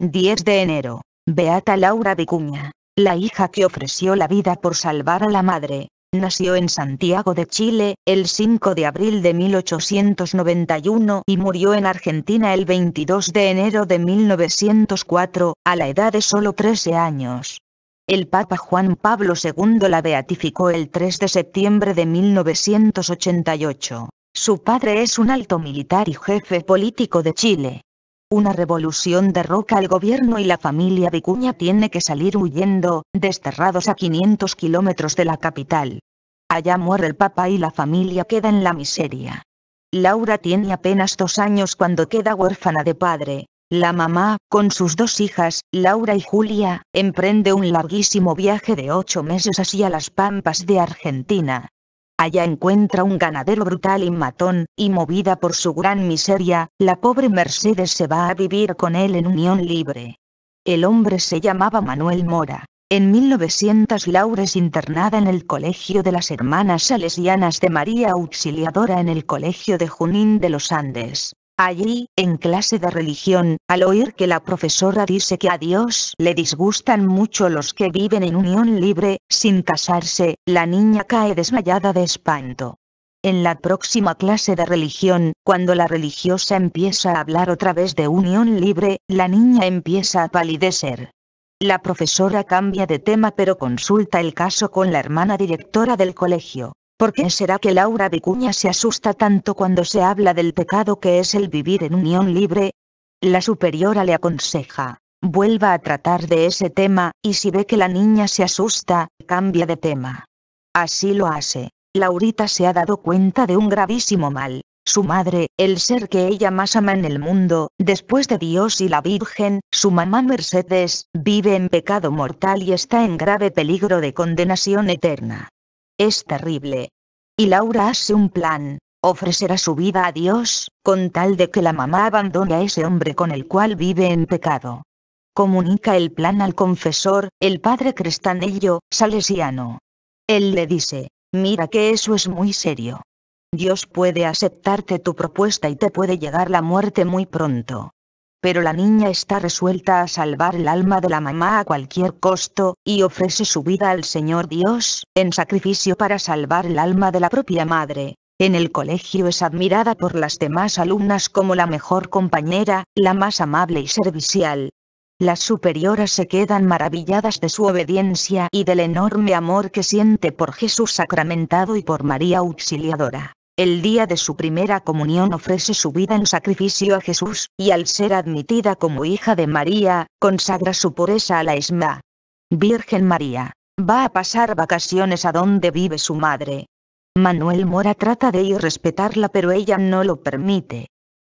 10 de enero. Beata Laura Vicuña, la hija que ofreció la vida por salvar a la madre, nació en Santiago de Chile el 5 de abril de 1891 y murió en Argentina el 22 de enero de 1904, a la edad de solo 13 años. El Papa Juan Pablo II la beatificó el 3 de septiembre de 1988. Su padre es un alto militar y jefe político de Chile. Una revolución derroca al gobierno y la familia Vicuña tiene que salir huyendo, desterrados a 500 kilómetros de la capital. Allá muere el Papa y la familia queda en la miseria. Laura tiene apenas 2 años cuando queda huérfana de padre. La mamá, con sus 2 hijas, Laura y Julia, emprende un larguísimo viaje de 8 meses hacia las pampas de Argentina. Allá encuentra un ganadero brutal y matón, y movida por su gran miseria, la pobre Mercedes se va a vivir con él en unión libre. El hombre se llamaba Manuel Mora. En 1900 Laura es internada en el Colegio de las Hermanas Salesianas de María Auxiliadora en el Colegio de Junín de los Andes. Allí, en clase de religión, al oír que la profesora dice que a Dios le disgustan mucho los que viven en unión libre, sin casarse, la niña cae desmayada de espanto. En la próxima clase de religión, cuando la religiosa empieza a hablar otra vez de unión libre, la niña empieza a palidecer. La profesora cambia de tema pero consulta el caso con la hermana directora del colegio. ¿Por qué será que Laura Vicuña se asusta tanto cuando se habla del pecado que es el vivir en unión libre? La superiora le aconseja: vuelva a tratar de ese tema, y si ve que la niña se asusta, cambia de tema. Así lo hace. Laurita se ha dado cuenta de un gravísimo mal. Su madre, el ser que ella más ama en el mundo, después de Dios y la Virgen, su mamá Mercedes, vive en pecado mortal y está en grave peligro de condenación eterna. Es terrible. Y Laura hace un plan: ofrecerá su vida a Dios, con tal de que la mamá abandone a ese hombre con el cual vive en pecado. Comunica el plan al confesor, el padre Crestanello, salesiano. Él le dice: mira que eso es muy serio. Dios puede aceptarte tu propuesta y te puede llegar la muerte muy pronto. Pero la niña está resuelta a salvar el alma de la mamá a cualquier costo, y ofrece su vida al Señor Dios, en sacrificio para salvar el alma de la propia madre. En el colegio es admirada por las demás alumnas como la mejor compañera, la más amable y servicial. Las superioras se quedan maravilladas de su obediencia y del enorme amor que siente por Jesús sacramentado y por María Auxiliadora. El día de su primera comunión ofrece su vida en sacrificio a Jesús, y al ser admitida como hija de María, consagra su pureza a la Esma. Virgen María. Va a pasar vacaciones a donde vive su madre. Manuel Mora trata de ir a respetarla pero ella no lo permite.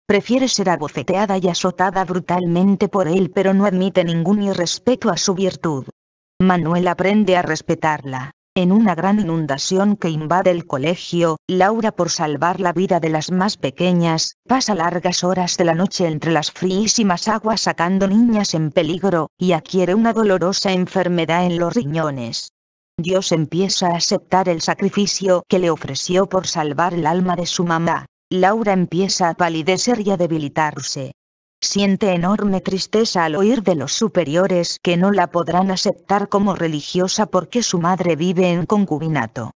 Prefiere ser abofeteada y azotada brutalmente por él pero no admite ningún irrespeto a su virtud. Manuel aprende a respetarla. En una gran inundación que invade el colegio, Laura, por salvar la vida de las más pequeñas, pasa largas horas de la noche entre las fríísimas aguas sacando niñas en peligro, y adquiere una dolorosa enfermedad en los riñones. Dios empieza a aceptar el sacrificio que le ofreció por salvar el alma de su mamá. Laura empieza a palidecer y a debilitarse. Siente enorme tristeza al oír de los superiores que no la podrán aceptar como religiosa porque su madre vive en concubinato.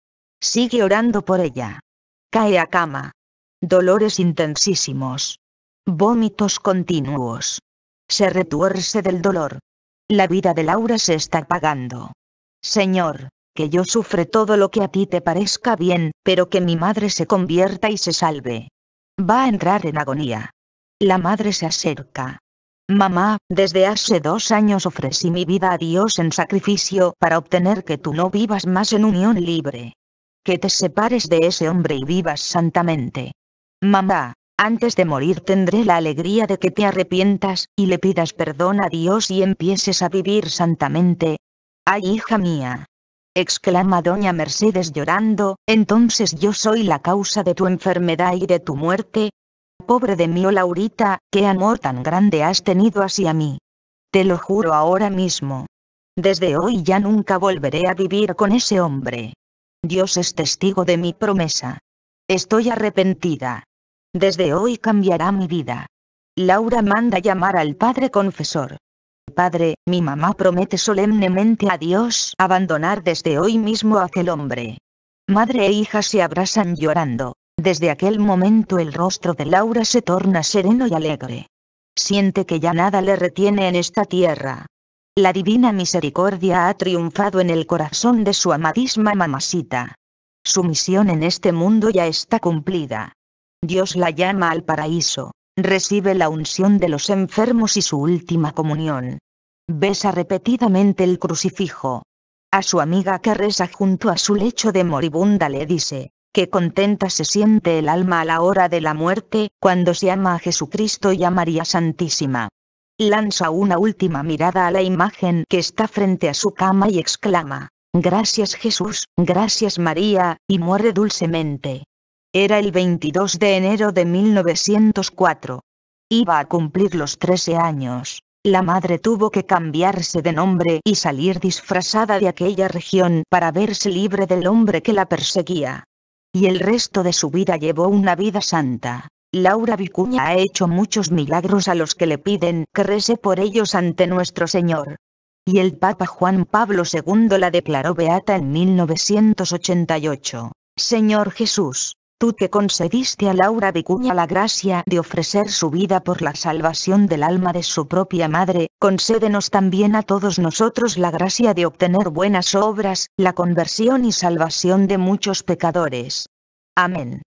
Sigue orando por ella. Cae a cama. Dolores intensísimos. Vómitos continuos. Se retuerce del dolor. La vida de Laura se está apagando. Señor, que yo sufra todo lo que a ti te parezca bien, pero que mi madre se convierta y se salve. Va a entrar en agonía. La madre se acerca. Mamá, desde hace 2 años ofrecí mi vida a Dios en sacrificio para obtener que tú no vivas más en unión libre. Que te separes de ese hombre y vivas santamente. Mamá, antes de morir tendré la alegría de que te arrepientas y le pidas perdón a Dios y empieces a vivir santamente. Ay, hija mía, exclama doña Mercedes llorando, entonces yo soy la causa de tu enfermedad y de tu muerte. Pobre de mí, oh Laurita, qué amor tan grande has tenido hacia mí. Te lo juro ahora mismo. Desde hoy ya nunca volveré a vivir con ese hombre. Dios es testigo de mi promesa. Estoy arrepentida. Desde hoy cambiará mi vida. Laura manda llamar al padre confesor. Padre, mi mamá promete solemnemente a Dios abandonar desde hoy mismo a aquel hombre. Madre e hija se abrazan llorando. Desde aquel momento el rostro de Laura se torna sereno y alegre. Siente que ya nada le retiene en esta tierra. La divina misericordia ha triunfado en el corazón de su amadísima mamacita. Su misión en este mundo ya está cumplida. Dios la llama al paraíso. Recibe la unción de los enfermos y su última comunión. Besa repetidamente el crucifijo. A su amiga que reza junto a su lecho de moribunda le dice, que contenta se siente el alma a la hora de la muerte, cuando se ama a Jesucristo y a María Santísima. Lanza una última mirada a la imagen que está frente a su cama y exclama, «Gracias Jesús, gracias María», y muere dulcemente. Era el 22 de enero de 1904. Iba a cumplir los 13 años. La madre tuvo que cambiarse de nombre y salir disfrazada de aquella región para verse libre del hombre que la perseguía. Y el resto de su vida llevó una vida santa. Laura Vicuña ha hecho muchos milagros a los que le piden que rece por ellos ante nuestro Señor. Y el Papa Juan Pablo II la declaró beata en 1988. Señor Jesús, tú que concediste a Laura Vicuña la gracia de ofrecer su vida por la salvación del alma de su propia madre, concédenos también a todos nosotros la gracia de obtener buenas obras, la conversión y salvación de muchos pecadores. Amén.